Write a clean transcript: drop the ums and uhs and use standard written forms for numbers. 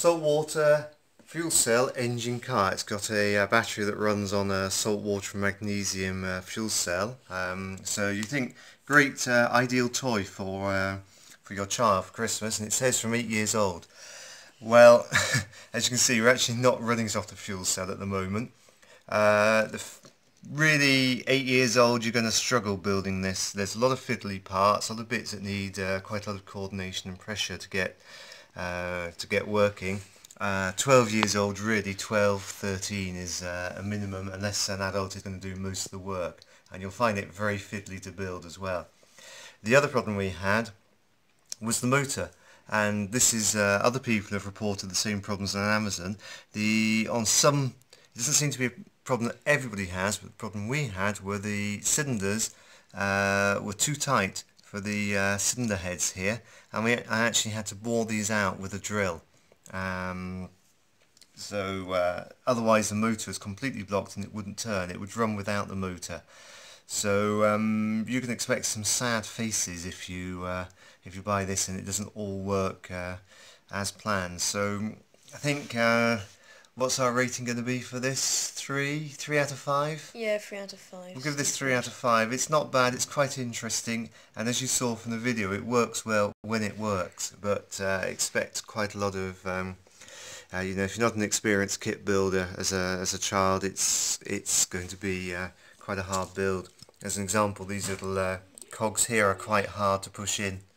salt water fuel cell engine car. It's got a battery that runs on a salt water and magnesium fuel cell. So you think great, ideal toy for your child for Christmas, and it says from 8 years old. Well, as you can see, we're actually not running off the fuel cell at the moment. Really, 8 years old, you're going to struggle building this. There's a lot of fiddly parts, a lot of bits that need quite a lot of coordination and pressure to get working. 12 years old, really, 12, 13 is a minimum, unless an adult is going to do most of the work. And you'll find it very fiddly to build as well. The other problem we had was the motor. And this is, other people have reported the same problems on Amazon. It doesn't seem to be a problem that everybody has, but the problem we had were the cylinders were too tight for the cylinder heads here, and I actually had to bore these out with a drill. So otherwise the motor is completely blocked and it wouldn't turn, it would run without the motor. So you can expect some sad faces if you buy this and it doesn't all work as planned. So I think what's our rating going to be for this? 3 out of 5? Yeah, 3 out of 5. We'll give this 3 out of 5. It's not bad, it's quite interesting, and as you saw from the video, it works well when it works, but expect quite a lot of, you know, if you're not an experienced kit builder as a child, it's going to be quite a hard build. As an example, these little cogs here are quite hard to push in.